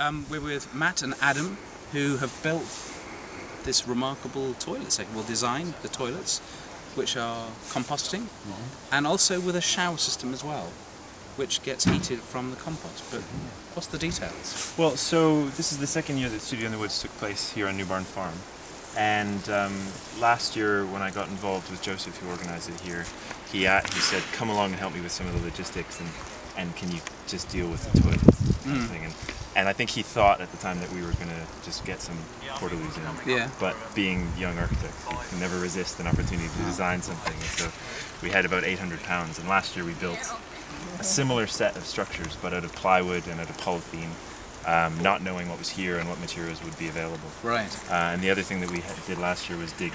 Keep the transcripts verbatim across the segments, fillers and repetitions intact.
Um, we're with Matt and Adam, who have built this remarkable toilet segment. We'll design the toilets, which are composting, mm-hmm. and also with a shower system as well, which gets heated from the compost. But what's the details? Well, so this is the second year that Studio in the Woods took place here on New Barn Farm. And um, last year, when I got involved with Joseph, who organised it here, he, uh, he said, come along and help me with some of the logistics, and, and can you just deal with the toilets? Mm. Thing. And, and I think he thought at the time that we were going to just get some quarterlies in. Yeah. But being young architects, you can never resist an opportunity to design something. And so we had about eight hundred pounds, and last year we built a similar set of structures, but out of plywood and out of polythene, um, not knowing what was here and what materials would be available. Right. Uh, and the other thing that we had, did last year was dig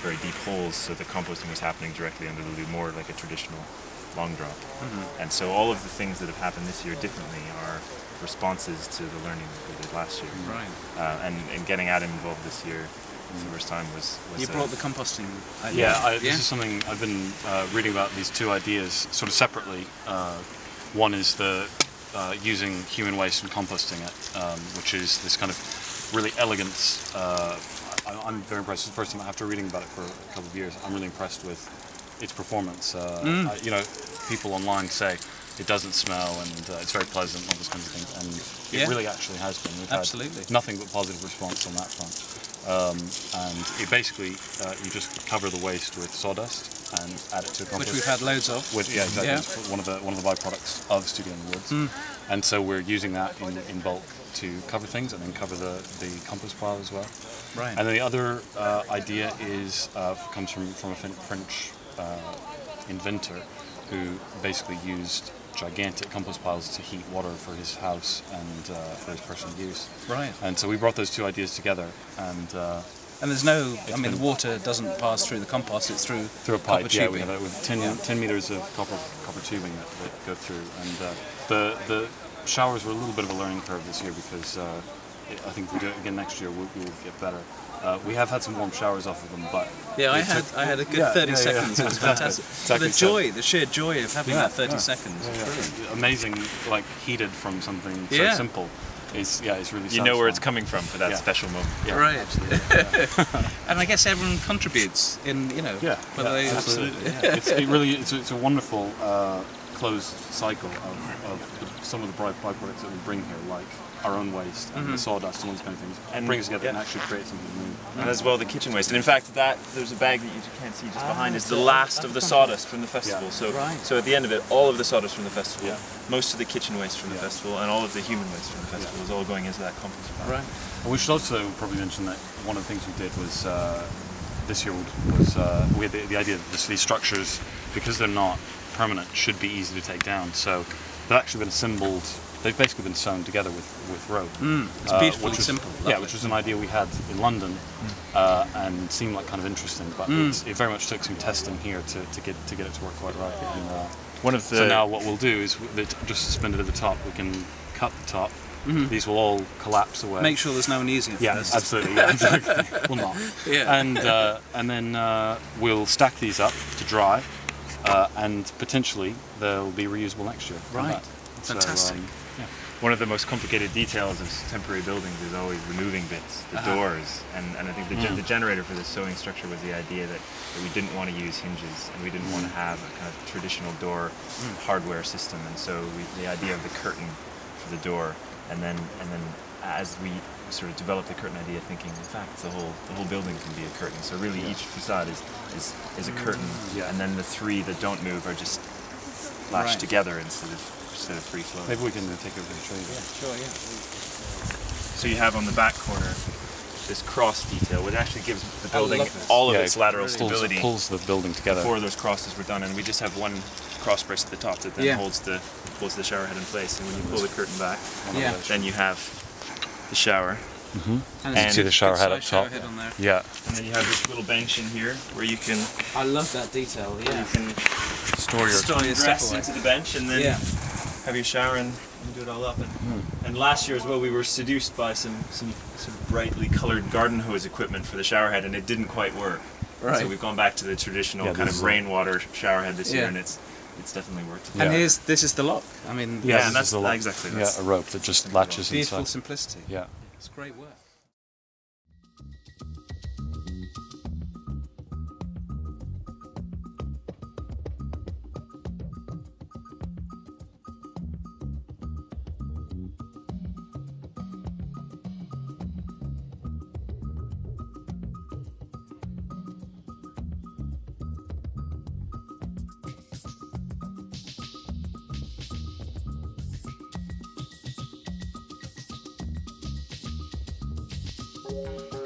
very deep holes, so the composting was happening directly under the loo, more like a traditional long drop. Mm-hmm. And so all of the things that have happened this year differently are responses to the learning that we did last year. Right. Uh, and, and getting Adam involved this year for the first time was... was you brought uh, the composting idea. Yeah, I, yeah, this is something I've been uh, reading about, these two ideas sort of separately. Uh, one is the uh, using human waste and composting it, um, which is this kind of really elegant... Uh, I, I'm very impressed. It's the first time after reading about it for a couple of years, I'm really impressed with its performance. Uh, mm. I, you know, people online say it doesn't smell and uh, it's very pleasant and all those kinds of things, and it yeah. really actually has been. We've Absolutely. Had nothing but positive response on that front. Um, and it basically, uh, you just cover the waste with sawdust and add it to a compost. Which we've had loads of. Which, yeah, exactly. Yeah. One of the one of the byproducts of Studio in the Woods. Mm. And so we're using that in, in bulk to cover things, and then cover the, the compost pile as well. Right. And then the other uh, idea is uh, comes from, from a French uh, inventor who basically used gigantic compost piles to heat water for his house and uh, for his personal use. Right. And so we brought those two ideas together, and uh, and there's no, I mean, the water doesn't pass through the compost; it's through through a pipe. Yeah, we have it with ten, yeah. ten meters of copper copper tubing that, that go through. And uh, the the showers were a little bit of a learning curve this year, because uh, it, I think if we do it again next year, we'll, we'll get better. Uh, we have had some warm showers off of them, but yeah, I had I had a good yeah, thirty yeah, seconds. Yeah. It was fantastic. Exactly. The joy, the sheer joy of having yeah, that thirty yeah. seconds, yeah, yeah. Yeah. amazing, like heated from something so yeah. simple. It's yeah, it's really. You satisfying. Know where it's coming from for that yeah. special moment, yeah, right? Absolutely. Yeah. And I guess everyone contributes in, you know. Yeah, whether yeah they absolutely. Yeah. It's, it really, it's, it's a wonderful uh, closed cycle of, of the, some of the byproducts that we bring here, like our own waste and mm-hmm. the sawdust and all these kind of things, and brings together yeah. and actually creates something new. Mm-hmm. And as well the kitchen waste. And in fact, that there's a bag that you can't see just ah, behind is the last of the sawdust from the festival. Yeah. So, right. so at the end of it, all of the sawdust from the festival, yeah. most of the kitchen waste from the yeah. festival, and all of the human waste from the festival yeah. is all going into that compost pile. Right. And we should also probably mention that one of the things we did was uh, this year was uh, we had the, the idea that these structures, because they're not permanent, should be easy to take down. So they've actually been assembled. They've basically been sewn together with, with rope. Mm, it's beautiful uh, and was, simple. Lovely. Yeah, which was an idea we had in London mm. uh, and seemed like kind of interesting, but mm. it's, it very much took some testing here to, to get to get it to work quite right. And, uh, One of the so now what we'll do is just suspended at the top, we can cut the top. Mm-hmm. These will all collapse away. Make sure there's no one using it. Yeah, this. Absolutely. Yeah, exactly. Well, not. Yeah. And uh, and then uh, we'll stack these up to dry, uh, and potentially they'll be reusable next year. Right. Fantastic. So, um, yeah. One of the most complicated details of temporary buildings is always removing bits, the uh-huh. doors, and, and I think the, mm. ge the generator for this sewing structure was the idea that, that we didn't want to use hinges, and we didn't mm. want to have a kind of traditional door mm. hardware system, and so we, the idea of the curtain for the door, and then and then as we sort of developed the curtain idea, thinking in fact the whole the whole building can be a curtain, so really yeah. each facade is is, is a curtain, mm. yeah. and then the three that don't move are just lashed right. together instead of. Instead of free flow. Maybe we can take over the trailer. Yeah, sure, yeah. So you have on the back corner this cross detail, which actually gives the building all of yeah, its lateral really stability. Pulls, pulls the building together. Before those crosses were done, and we just have one cross brace at the top that then yeah. holds the holds the shower head in place. And when you pull the curtain back, yeah. then you have the shower. Mm-hmm. And, and see the shower head up top. Head on there. Yeah. And then you have this little bench in here where you can. I love that detail. Yeah. You can store your, store your dress into the bench, and then. Yeah. Have your shower and, and do it all up. And, mm. and last year as well, we were seduced by some, some some brightly colored garden hose equipment for the shower head, and it didn't quite work. Right. So we've gone back to the traditional yeah, kind of rainwater shower head this yeah. year, and it's it's definitely worth it. Yeah. And here's, this is the lock. I mean, yeah, yeah and that's the lock. Exactly. That's yeah, a rope that just latches inside. Beautiful simplicity. Yeah. It's great work. Thank you.